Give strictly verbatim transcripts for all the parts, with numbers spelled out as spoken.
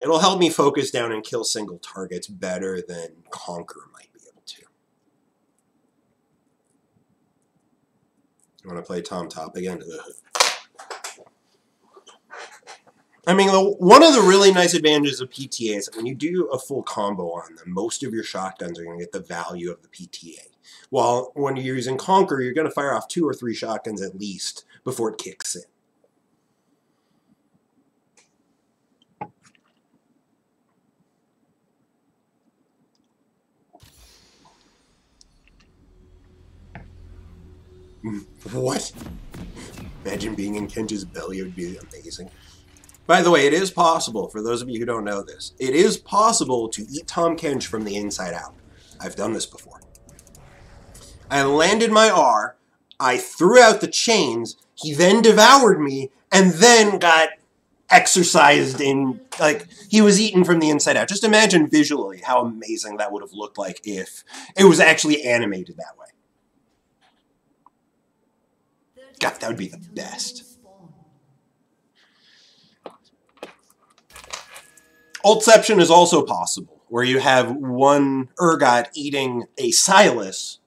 It'll help me focus down and kill single targets better than Conqueror might be able to. You want to play Tahm top again? Ugh. I mean, the, one of the really nice advantages of P T A is that when you do a full combo on them, most of your shotguns are going to get the value of the P T A. While when you're using Conqueror, you're going to fire off two or three shotguns at least before it kicks in. What? Imagine being in Kench's belly, it would be amazing. By the way, it is possible, for those of you who don't know this, it is possible to eat Tahm Kench from the inside out. I've done this before. I landed my R, I threw out the chains, he then devoured me, and then got exercised in, like, he was eaten from the inside out. Just imagine visually how amazing that would have looked like if it was actually animated that way. God, that would be the best. Altception is also possible, where you have one Urgot eating a Silas,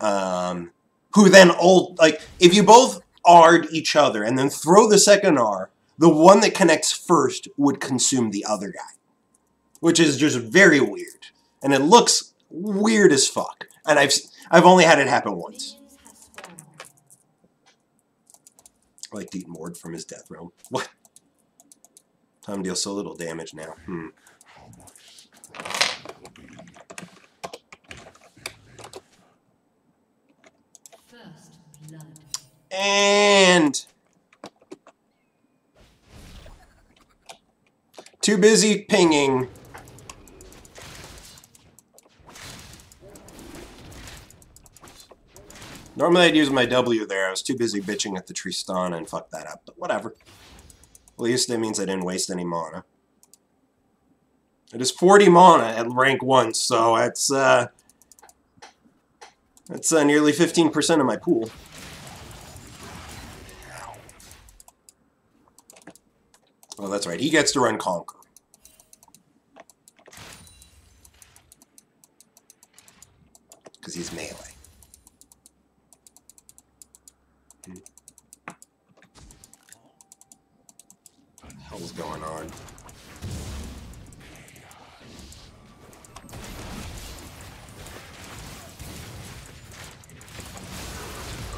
um, who then ult, like, if you both R'd each other and then throw the second R, the one that connects first would consume the other guy, which is just very weird, and it looks weird as fuck. And I've I've only had it happen once. I like to eat Mord from his death realm. What? Tahm deals so little damage now. Hmm. First blood. And too busy pinging. Normally I'd use my W there. I was too busy bitching at the Tristana and fucked that up, but whatever. At least it means I didn't waste any mana. It is forty mana at rank one, so that's uh, that's uh, nearly fifteen percent of my pool. Well, that's right. He gets to run Conqueror. Because he's melee. What's going on?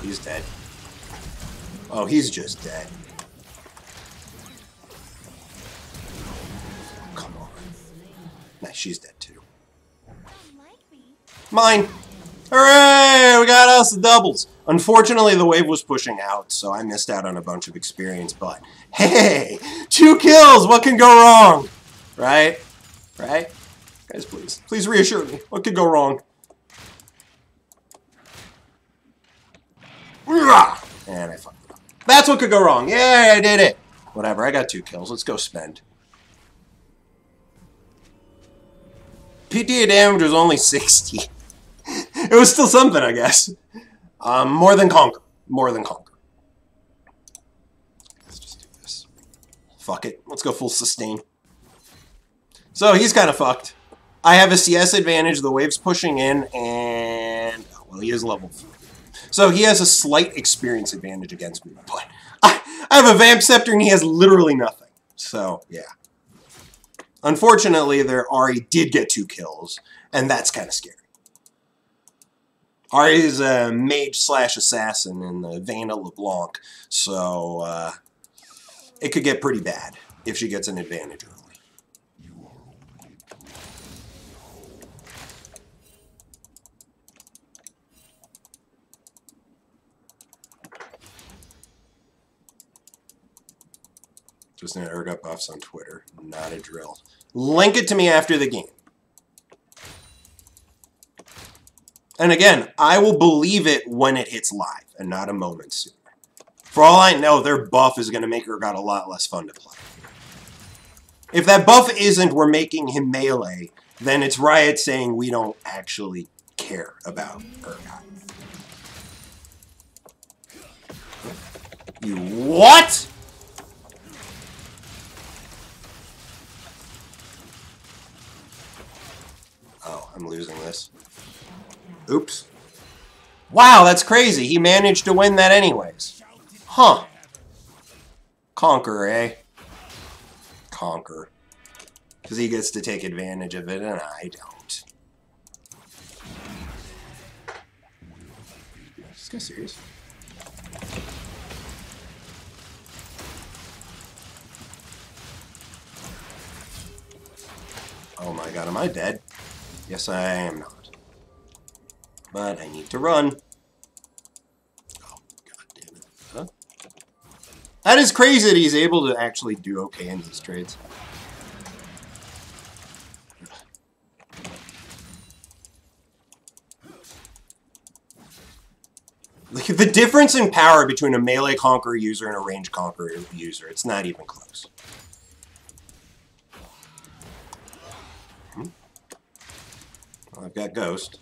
He's dead. Oh, he's just dead. Come on. Nah, she's dead too. Mine! Hooray! We got us the doubles! Unfortunately, the wave was pushing out, so I missed out on a bunch of experience, but hey! Two kills! What can go wrong? Right? Right? Guys, please. Please reassure me. What could go wrong? And I fucked it up. That's what could go wrong! Yay, I did it! Whatever, I got two kills. Let's go spend. P T A damage was only sixty. It was still something, I guess. Um, more than Conquer. More than Conquer. Let's just do this. Fuck it. Let's go full sustain. So he's kind of fucked. I have a C S advantage. The wave's pushing in, and oh, well, he is level three. So he has a slight experience advantage against me. But I, I have a Vamp Scepter, and he has literally nothing. So yeah. Unfortunately, their Ahri did get two kills, and that's kind of scary. Ahri is a mage slash assassin in the vein of LeBlanc, so uh, it could get pretty bad if she gets an advantage early. Just an Urgot buffs on Twitter, not a drill. Link it to me after the game. And again, I will believe it when it hits live, and not a moment sooner. For all I know, their buff is going to make Urgot a lot less fun to play. If that buff isn't we're making him melee, then it's Riot saying we don't actually care about Urgot. You what? I'm losing this. Oops. Wow, that's crazy. He managed to win that anyways. Huh. Conqueror, eh? Conqueror. Because he gets to take advantage of it, and I don't. Let's go serious. Oh my god, am I dead? Yes, I am not. But I need to run. Oh, god damn it. Huh? That is crazy that he's able to actually do okay in these trades. Look at the difference in power between a melee Conqueror user and a ranged Conqueror user. It's not even close. I've got Ghost.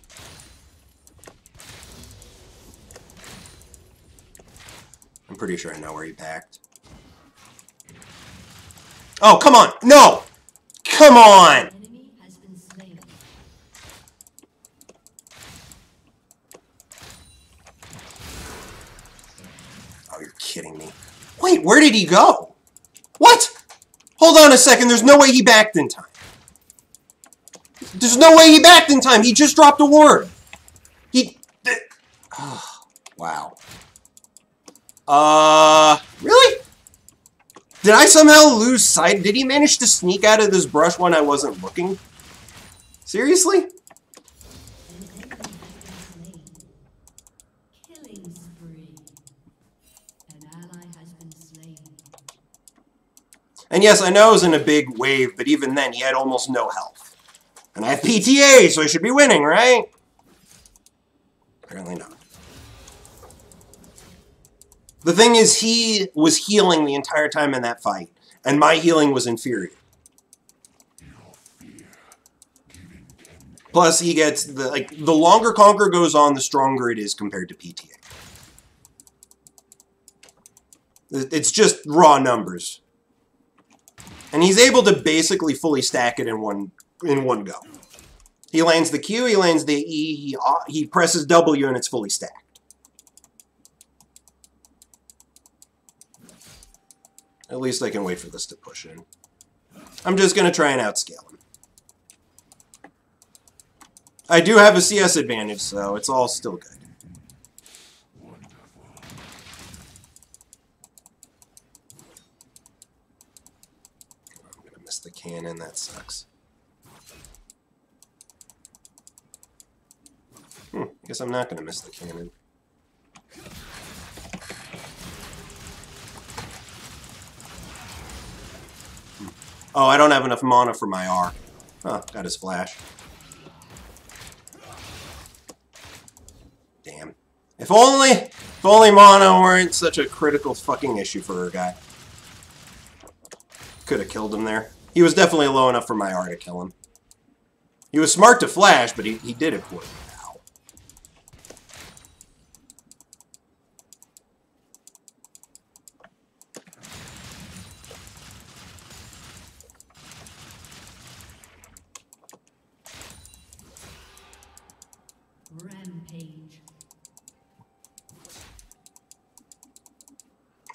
I'm pretty sure I know where he packed. Oh, come on! No! Come on! Oh, you're kidding me. Wait, where did he go? What? Hold on a second, there's no way he backed in time. There's no way he backed in time. He just dropped a ward. He... Oh, wow. Uh... Really? Did I somehow lose sight? Did he manage to sneak out of this brush when I wasn't looking? Seriously? And yes, I know it was in a big wave, but even then, he had almost no health. And I have P T A, so I should be winning, right? Apparently not. The thing is, he was healing the entire time in that fight, and my healing was inferior. Plus, he gets the like the longer Conqueror goes on, the stronger it is compared to P T A. It's just raw numbers, and he's able to basically fully stack it in one. In one go. He lands the Q, he lands the E, he, he presses W, and it's fully stacked. At least I can wait for this to push in. I'm just going to try and outscale him. I do have a C S advantage, so it's all still good. I'm going to miss the cannon, that sucks. Hmm, guess I'm not going to miss the cannon. Hmm. Oh, I don't have enough mana for my R. Huh, got his flash. Damn. If only, if only mana weren't such a critical fucking issue for her guy. Could have killed him there. He was definitely low enough for my R to kill him. He was smart to flash, but he, he did it poorly.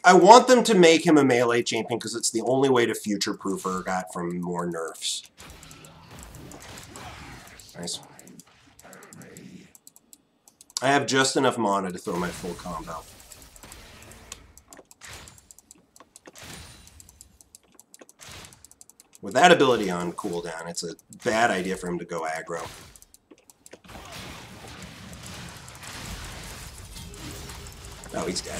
I want them to make him a melee champion because it's the only way to future-proof Urgot from more nerfs. Nice. I have just enough mana to throw my full combo. With that ability on cooldown, it's a bad idea for him to go aggro. Oh, he's dead.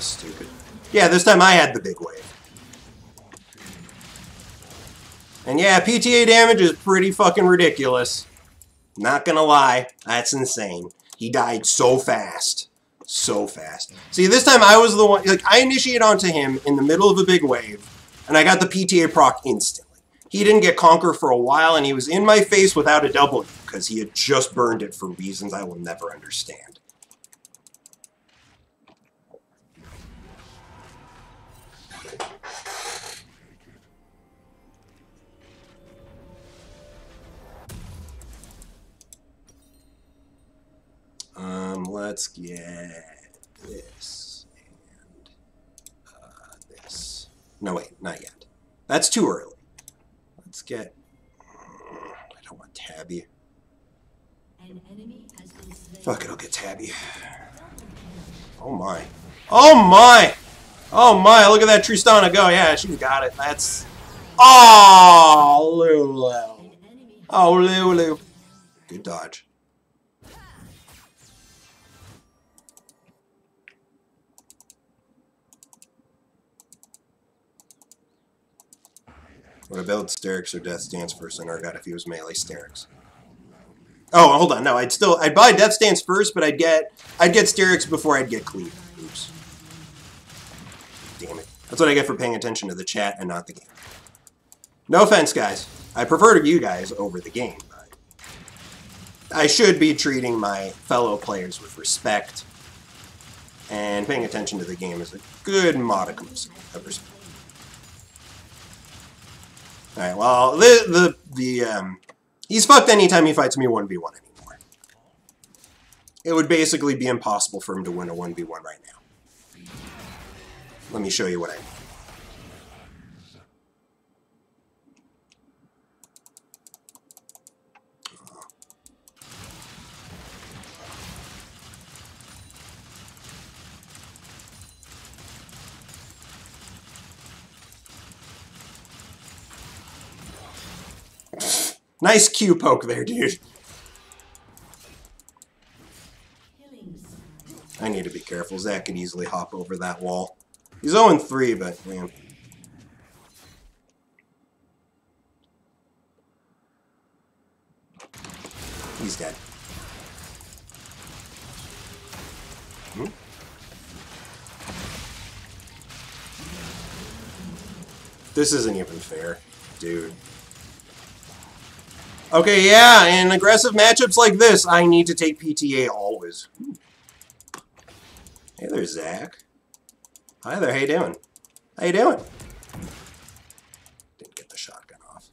Stupid. Yeah, this time I had the big wave. And yeah, P T A damage is pretty fucking ridiculous. Not gonna lie, that's insane. He died so fast. So fast. See, this time I was the one, like, I initiate onto him in the middle of a big wave, and I got the P T A proc instantly. He didn't get Conqueror for a while, and he was in my face without a W, because he had just burned it for reasons I will never understand. let's get this and uh, this. No, wait, not yet. That's too early. Let's get... I don't want Tabby. An enemy has been slain. Fuck it, I'll get Tabby. Oh my. Oh my! Oh my, look at that Tristana go. Yeah, she's got it. That's... Oh, Lulu. Oh, Lulu. Good dodge. Would I build Sterix or Death's Dance first on Urgot if he was melee Sterix? Oh, hold on. No, I'd still... I'd buy Death's Dance first, but I'd get... I'd get Sterix before I'd get Cleaver. Oops. Damn it. That's what I get for paying attention to the chat and not the game. No offense, guys. I prefer you guys over the game, but... I should be treating my fellow players with respect. And paying attention to the game is a good modicum of respect. Alright, well, the, the, the, um, he's fucked anytime he fights me one v one anymore. It would basically be impossible for him to win a one v one right now. Let me show you what I mean. Nice Q poke there, dude. I need to be careful. Zach can easily hop over that wall. He's oh and three, but man. He's dead. Hmm? This isn't even fair, dude. Okay, yeah, in aggressive matchups like this, I need to take P T A always. Ooh. Hey there, Zach. Hi there, how you doing? How you doing? Didn't get the shotgun off.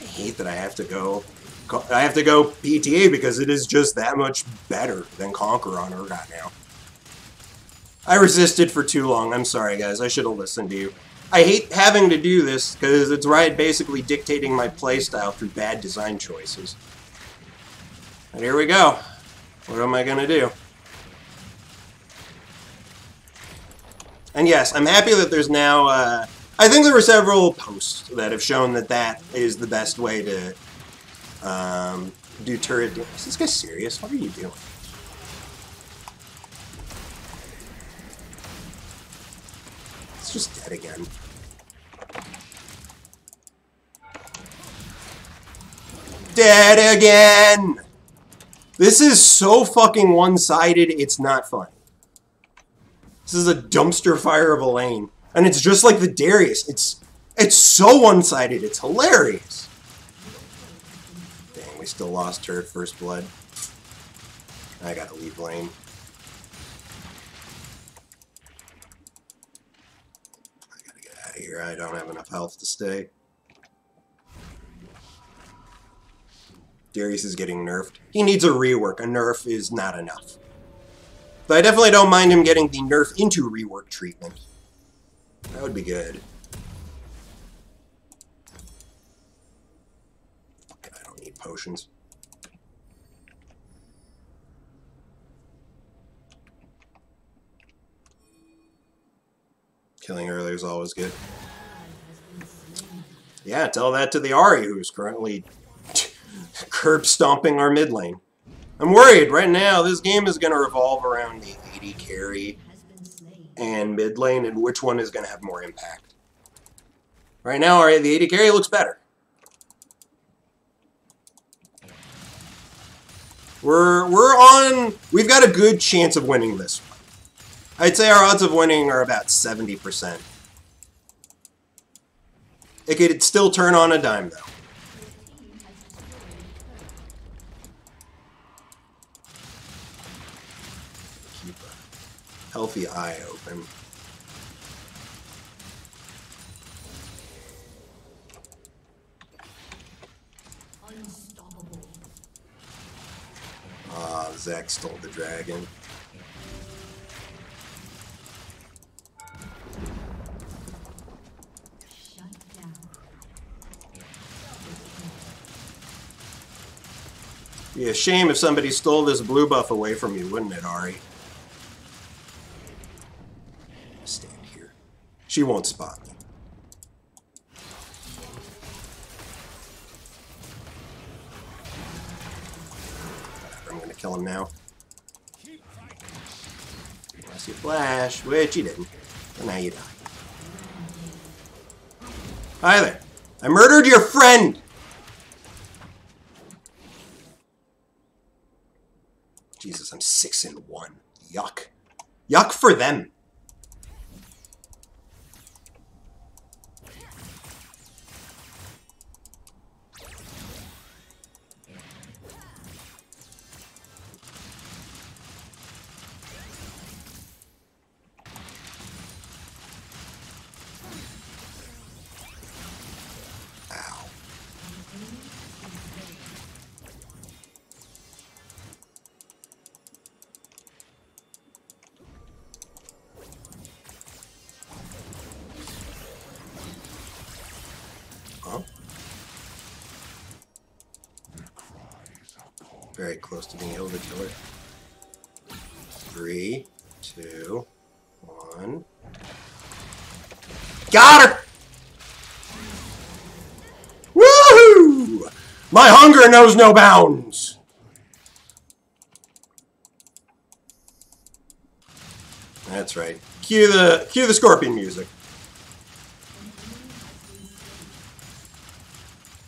I hate that I have to go... I have to go P T A because it is just that much better than Conqueror on Urgot now. I resisted for too long. I'm sorry, guys. I should have listened to you. I hate having to do this, because it's Riot basically dictating my playstyle through bad design choices. And here we go. What am I going to do? And yes, I'm happy that there's now... Uh, I think there were several posts that have shown that that is the best way to um, do turret damage. Is this guy serious? What are you doing? Just dead again. Dead again! This is so fucking one-sided, it's not fun. This is a dumpster fire of a lane. And it's just like the Darius. It's it's so one-sided, it's hilarious. Dang, we still lost her at first blood. I gotta leave lane. Here, I don't have enough health to stay. Darius is getting nerfed. He needs a rework. A nerf is not enough. But I definitely don't mind him getting the nerf into rework treatment. That would be good. Okay, I don't need potions. Killing earlier is always good. Yeah, tell that to the Ahri, who's currently curb stomping our mid lane. I'm worried right now. This game is going to revolve around the A D carry and mid lane, and which one is going to have more impact. Right now, Ahri, the A D carry looks better. We're we're on. We've got a good chance of winning this one. I'd say our odds of winning are about seventy percent. It could still turn on a dime, though. Keep a healthy eye open. Zach stole the dragon. Be a shame if somebody stole this blue buff away from you, wouldn't it, Ahri? Stand here. She won't spot me. I'm gonna kill him now. Unless you flash, which you didn't. And now you die. Hi there. I murdered your friend! Jesus, I'm six and one. Yuck. Yuck for them. Very close to being able to kill it. Three, two, one. Got her! Woohoo! My hunger knows no bounds! That's right. Cue the cue the scorpion music.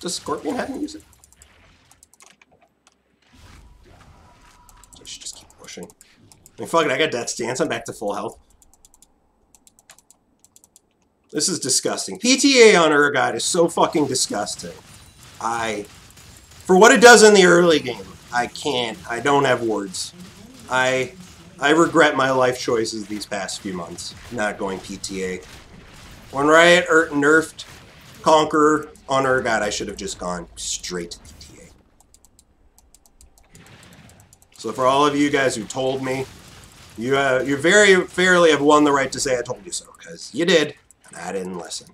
Does scorpion have music? I mean, fuck it, I got death stance. I'm back to full health. This is disgusting. P T A on Urgot is so fucking disgusting. I... For what it does in the early game, I can't. I don't have words. I... I regret my life choices these past few months. Not going P T A. When Riot er, nerfed Conqueror on Urgot, I should have just gone straight P T A. So for all of you guys who told me, you uh, you very fairly have won the right to say I told you so, because you did, and I didn't listen.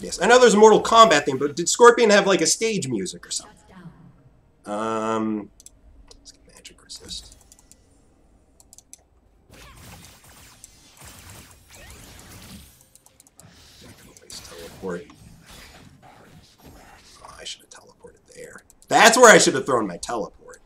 Yes, I know there's a Mortal Kombat thing, but did Scorpion have like a stage music or something? Um, let's get magic resist. Oh, I should have teleported there. That's where I should have thrown my teleport.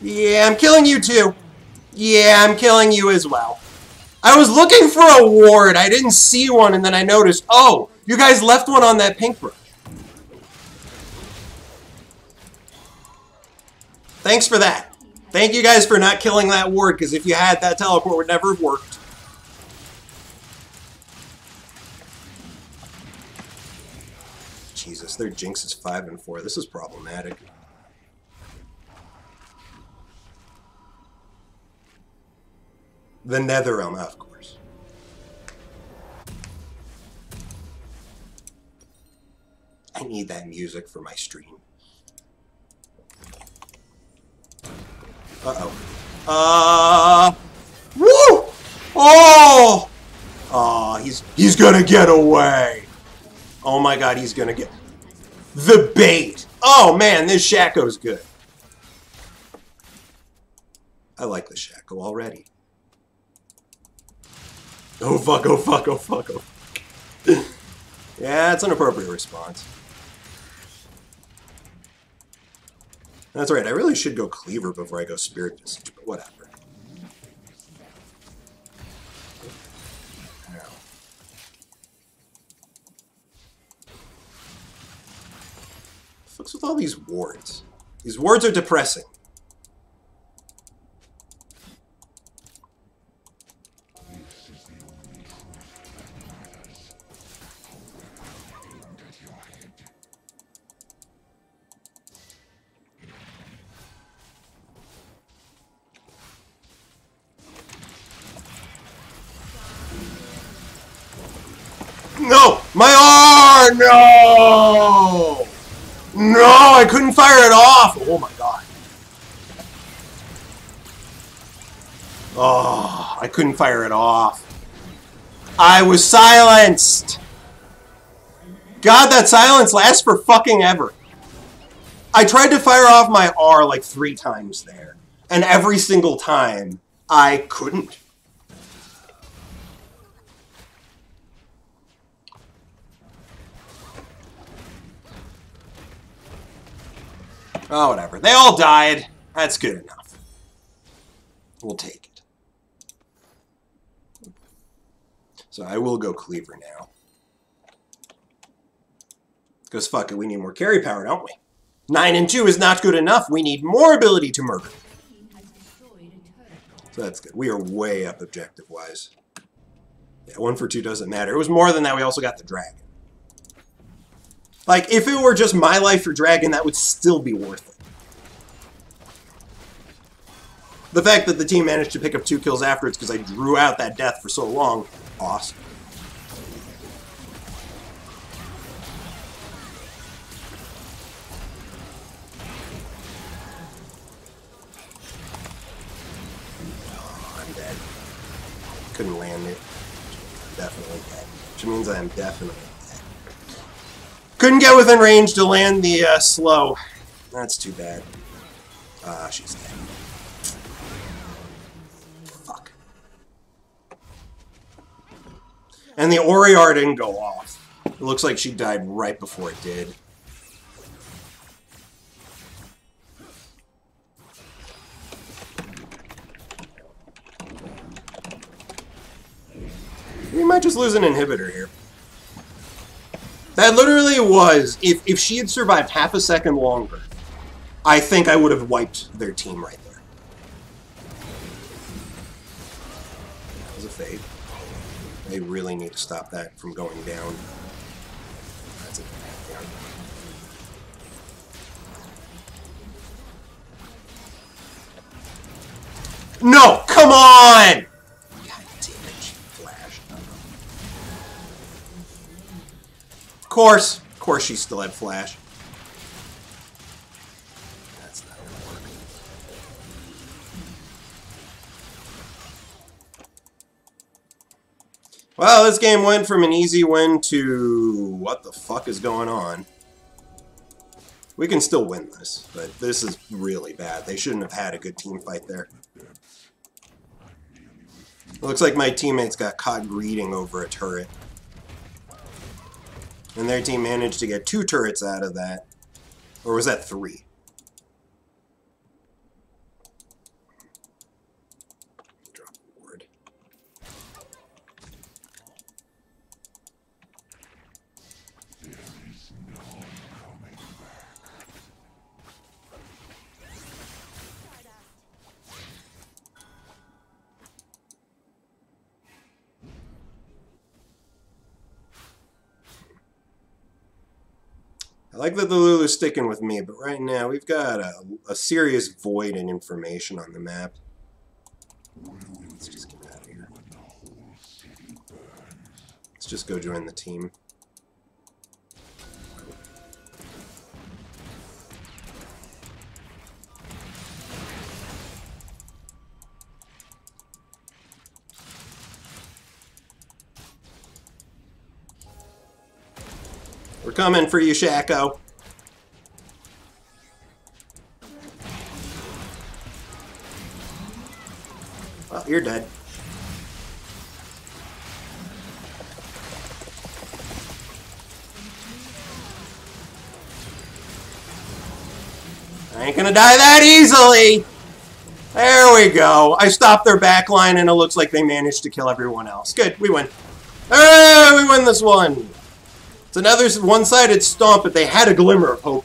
Yeah, I'm killing you too. Yeah, I'm killing you as well. I was looking for a ward. I didn't see one, and then I noticed, oh, you guys left one on that pink brush. Thanks for that. Thank you guys for not killing that ward, because if you had, that teleport would never have worked. Jesus, their Jinx is five and four. This is problematic. The Netherrealm, of course. I need that music for my stream. Uh-oh. Uh... Woo! Oh! Oh, he's, he's gonna get away! Oh my god, he's gonna get... The bait! Oh man, this Shaco's good. I like the Shaco already. Oh fuck, oh fuck, oh fuck, oh fuck. Yeah, it's an appropriate response. That's right, I really should go Cleaver before I go Spirit Visage, but whatever. What's with all these wards? These wards are depressing. No! My arm! No! No! I couldn't fire it off! Oh my god. Oh, I couldn't fire it off. I was silenced! God, that silence lasts for fucking ever. I tried to fire off my R like three times there. And every single time, I couldn't. Oh, whatever. They all died. That's good enough. We'll take it. So I will go Cleaver now. Because fuck it, we need more carry power, don't we? nine and two is not good enough. We need more ability to murder. So that's good. We are way up objective-wise. Yeah, one for two doesn't matter. It was more than that. We also got the dragon. Like, if it were just my life for dragon, that would still be worth it. The fact that the team managed to pick up two kills afterwards because I drew out that death for so long, awesome. Couldn't land it. Definitely dead. Which means I'm definitely dead. Couldn't get within range to land the uh, slow. That's too bad. Ah, uh, she's dead. Fuck. And the Oriard didn't go off. It looks like she died right before it did. We might just lose an inhibitor here. That literally was, if, if she had survived half a second longer, I think I would have wiped their team right there. That was a fade. They really need to stop that from going down. That's a bad down. No! Come on! Of course, of course she still had flash. That's not gonna work. Well, this game went from an easy win to what the fuck is going on. We can still win this, but this is really bad. They shouldn't have had a good team fight there. It looks like my teammates got caught greeting over a turret. And their team managed to get two turrets out of that. Or was that three? Drop the ward. There is no coming back. I like that the Lulu's sticking with me, but right now we've got a, a serious void in information on the map. Let's just get out of here. Let's just go join the team. We're coming for you, Shaco. Well, you're dead. I ain't gonna die that easily! There we go. I stopped their backline and it looks like they managed to kill everyone else. Good, we win. Hey, we win this one! It's another one-sided stomp, but they had a glimmer of hope.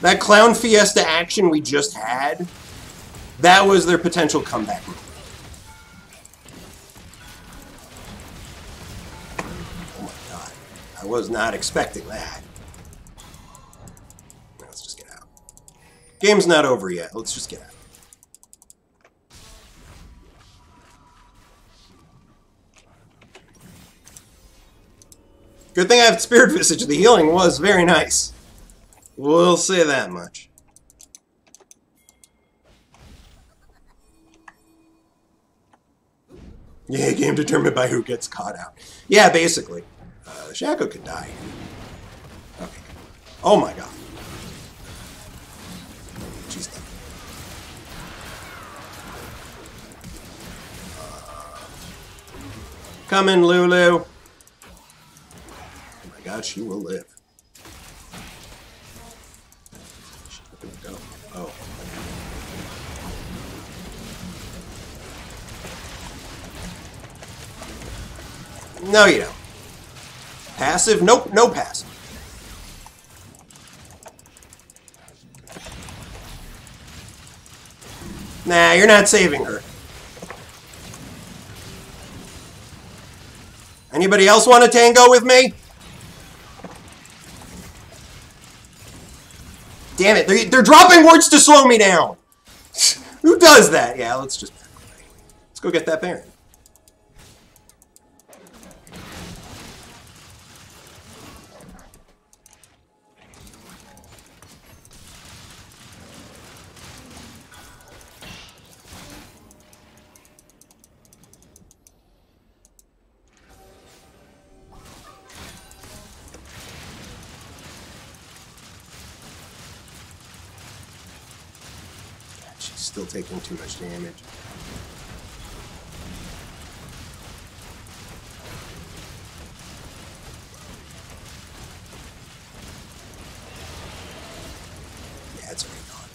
That clown fiesta action we just had, that was their potential comeback move. Oh my god. I was not expecting that. Now let's just get out. Game's not over yet. Let's just get out. Good thing I have Spirit Visage. The healing was very nice. We'll say that much. Yeah, game determined by who gets caught out. Yeah, basically. Uh, Shaco could die. Okay. Oh my god. Jeez. Come in, Lulu. Oh my god, she will live. She's gonna go. Oh. No, you don't. Passive? Nope, no passive. Nah, you're not saving her. Anybody else want to tango with me? Damn it, they're, they're dropping wards to slow me down! Who does that? Yeah, let's just... Let's go get that Baron. Still taking too much damage. Yeah, it's already gone.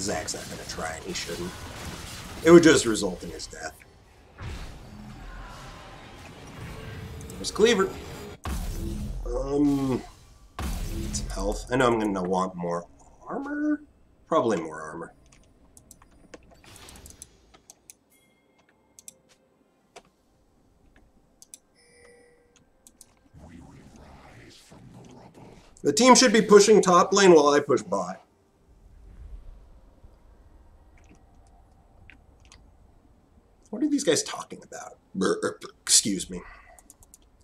Zach's not going to try, and he shouldn't. It would just result in his death. There's Cleaver. Um, need some health. I know I'm going to want more armor. Probably more armor. The team should be pushing top lane while I push bot. What are these guys talking about? Excuse me.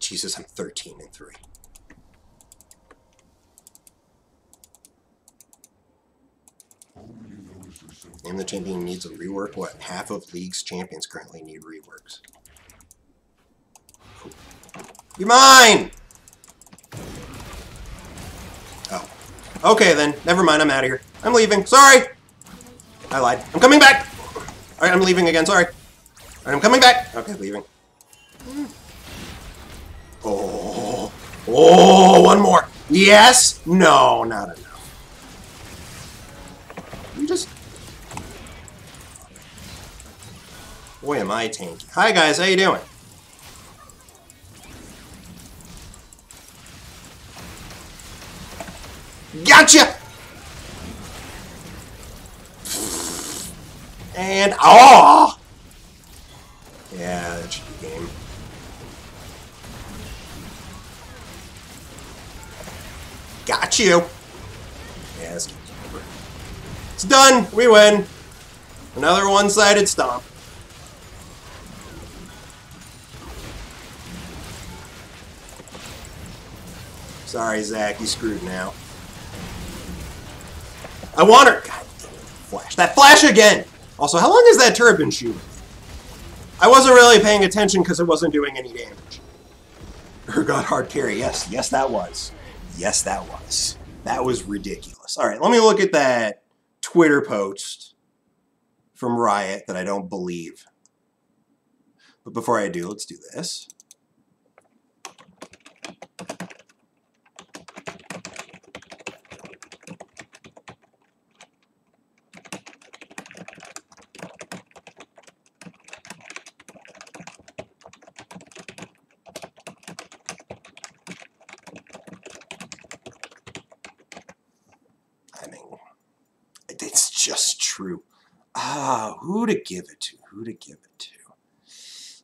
Jesus, I'm thirteen and three. And the champion needs a rework. What? Half of League's champions currently need reworks. You're mine! Okay then, never mind, I'm out of here. I'm leaving, sorry! I lied. I'm coming back! Alright, I'm leaving again, sorry. Alright, I'm coming back! Okay, leaving. Oh, oh, one more! Yes! No, not enough. You just... Boy, am I tanky. Hi guys, how you doing? Gotcha! And, oh! Yeah, that should be game. Got you! Yeah, this game's over. It's done! We win! Another one-sided stomp. Sorry, Zach, you screwed now. I want her! God damn it, flash. That flash again! Also, how long has that turret been shooting? I wasn't really paying attention because it wasn't doing any damage. Urgot hard carry, yes. Yes, that was. Yes, that was. That was ridiculous. Alright, let me look at that Twitter post from Riot that I don't believe. But before I do, let's do this. Ah, who to give it to? Who to give it to?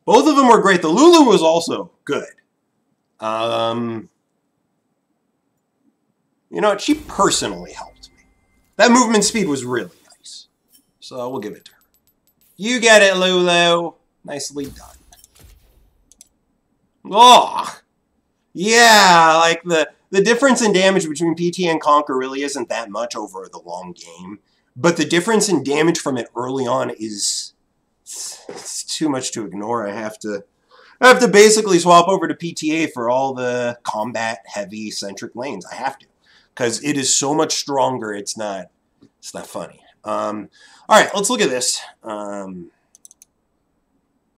Both of them were great. The Lulu was also good. Um, you know what? She personally helped me. That movement speed was really nice. So we'll give it to her. You get it, Lulu. Nicely done. Oh, Yeah, like the the difference in damage between P T A and Conquer really isn't that much over the long game, but the difference in damage from it early on is it's, it's too much to ignore. I have to I have to basically swap over to P T A for all the combat heavy centric lanes. I have to, because it is so much stronger. It's not it's not funny. Um, all right, let's look at this. Um,